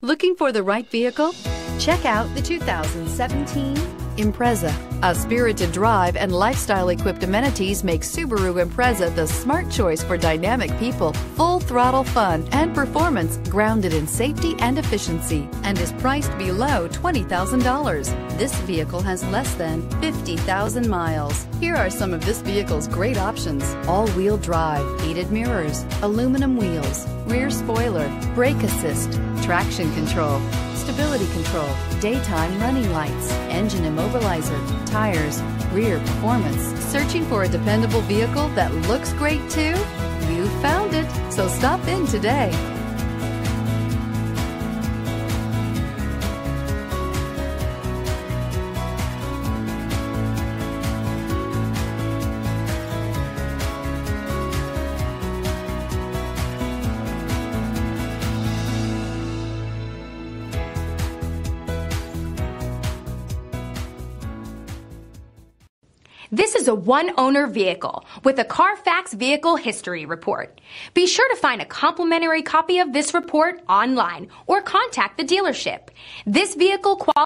Looking for the right vehicle? Check out the 2017 Impreza. A spirited drive and lifestyle-equipped amenities make Subaru Impreza the smart choice for dynamic people. Full-throttle fun and performance grounded in safety and efficiency, and is priced below $20,000. This vehicle has less than 50,000 miles. Here are some of this vehicle's great options: all-wheel drive, heated mirrors, aluminum wheels, rear spoiler, brake assist, traction control, stability control, daytime running lights, engine immobilizer, tires, rear performance. Searching for a dependable vehicle that looks great too? You found it, so stop in today. This is a one-owner vehicle with a Carfax Vehicle History Report. Be sure to find a complimentary copy of this report online or contact the dealership. This vehicle qualifies